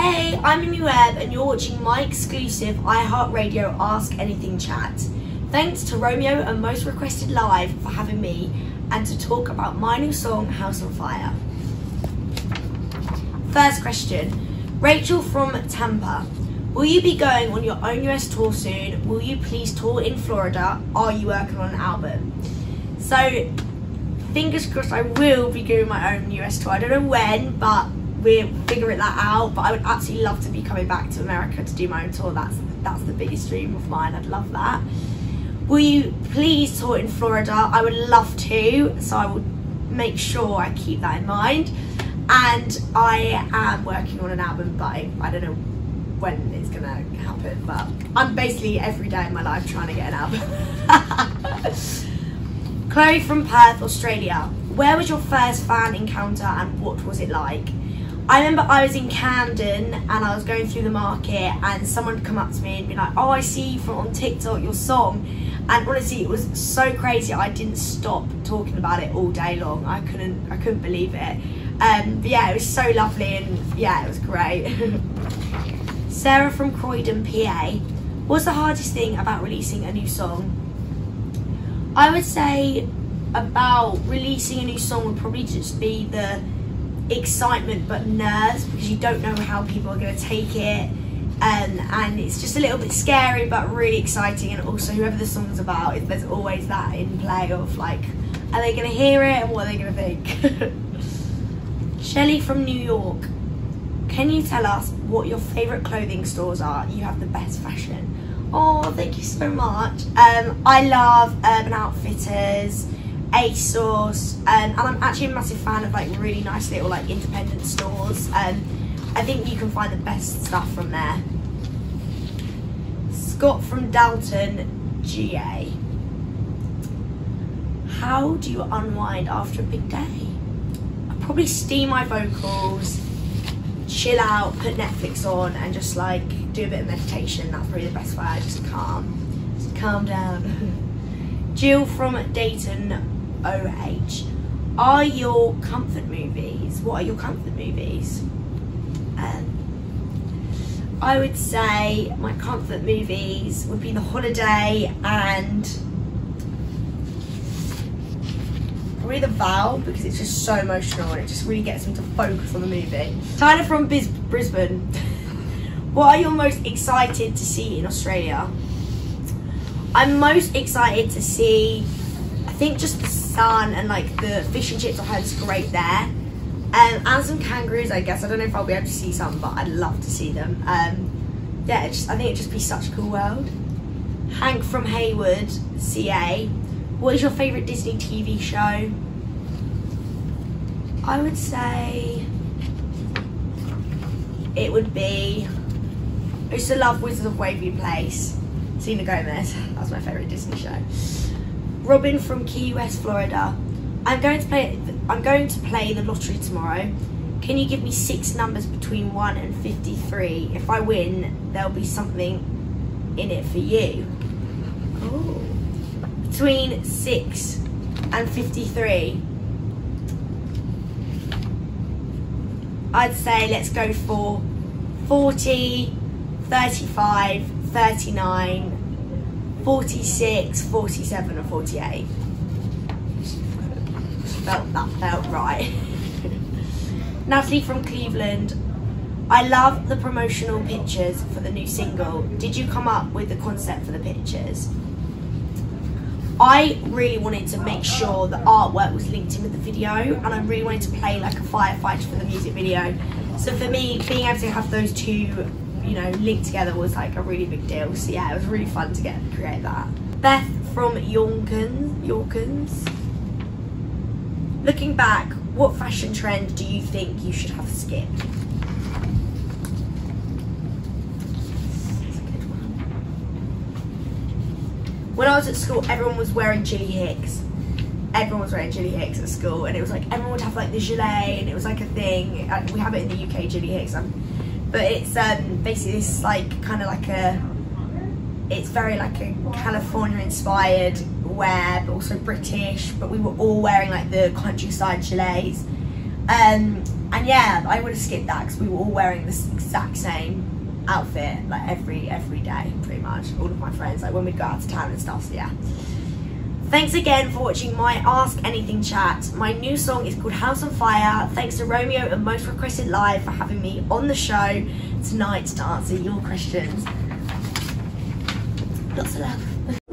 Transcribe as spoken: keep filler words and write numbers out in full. Hey, I'm Mimi Webb and you're watching my exclusive iHeartRadio Ask Anything chat. Thanks to Romeo and Most Requested Live for having me and to talk about my new song, House on Fire. First question, Rachel from Tampa. Will you be going on your own U S tour soon? Will you please tour in Florida? Are you working on an album? So, fingers crossed I will be doing my own U S tour. I don't know when, but we'll figure that out. But I would absolutely love to be coming back to America to do my own tour. That's, that's the biggest dream of mine. I'd love that. Will you please tour in Florida? I would love to. So I will make sure I keep that in mind. And I am working on an album, but I, I don't know when it's going to happen. But I'm basically every day in my life trying to get an album. Chloe from Perth, Australia. Where was your first fan encounter and what was it like? I remember I was in Camden and I was going through the market and someone would come up to me and be like, oh, I see you from on TikTok, your song. And honestly, it was so crazy. I didn't stop talking about it all day long. I couldn't, I couldn't believe it. Um, but yeah, it was so lovely and yeah, it was great. Sarah from Croydon, P A. What's the hardest thing about releasing a new song? I would say about releasing a new song would probably just be the excitement but nerves, because you don't know how people are going to take it, um, and it's just a little bit scary but really exciting. And also whoever the song's about, if there's always that in play of like, are they going to hear it and what are they going to think? Shelley from New York. Can you tell us what your favourite clothing stores are? You have the best fashion. Oh, thank you so much. um, I love Urban Outfitters, ASOS, um, and I'm actually a massive fan of like really nice little like independent stores. Um, I think you can find the best stuff from there. Scott from Dalton, G A. How do you unwind after a big day? I probably steam my vocals, chill out, put Netflix on, and just like do a bit of meditation. That's probably the best way. I just calm, just calm down. Jill from Dayton, O H. Are your comfort movies? What are your comfort movies? Um, I would say my comfort movies would be The Holiday and probably The Vow, because it's just so emotional and it just really gets me to focus on the movie. Tyler from Biz Brisbane. What are you most excited to see in Australia? I'm most excited to see, I think, just the sun and like the fish and chips. I heard it's great there. Um, and some kangaroos, I guess. I don't know if I'll be able to see some, but I'd love to see them. Um, yeah, it just, I think it'd just be such a cool world. Hank from Hayward, C A. What is your favourite Disney T V show? I would say it would be, I used to love Wizards of Waverly Place. Selena Gomez, that's my favourite Disney show. Robin from Key West, Florida. I'm going to play I'm going to play the lottery tomorrow. Can you give me six numbers between one and fifty-three? If I win, there'll be something in it for you. Oh. Between six and fifty-three. I'd say let's go for forty, thirty-five, thirty-nine, forty-six, forty-seven, or forty-eight. Felt that felt right. Natalie from Cleveland. I love the promotional pictures for the new single. Did you come up with the concept for the pictures? I really wanted to make sure the artwork was linked in with the video, and I really wanted to play like a firefighter for the music video. So for me, being able to have those two, you know, linked together was like a really big deal. So yeah, it was really fun to get create that. Beth from Yorkins, Yorkins. Looking back, what fashion trend do you think you should have skipped? That's a good one. When I was at school, everyone was wearing Gilly Hicks. Everyone was wearing Gilly Hicks at school, and it was like everyone would have like the gilet, and it was like a thing. We have it in the U K, Gilly Hicks. I'm, But it's um, basically this like kind of like a, it's very like a California inspired wear, but also British, but we were all wearing like the countryside gilets. Um, And yeah, I would have skipped that because we were all wearing the exact same outfit like every every day, pretty much, all of my friends, like when we'd go out to town and stuff. So yeah, thanks again for watching my Ask Anything chat. My new song is called House on Fire. Thanks to Romeo and Most Requested Live for having me on the show tonight to answer your questions. Lots of love.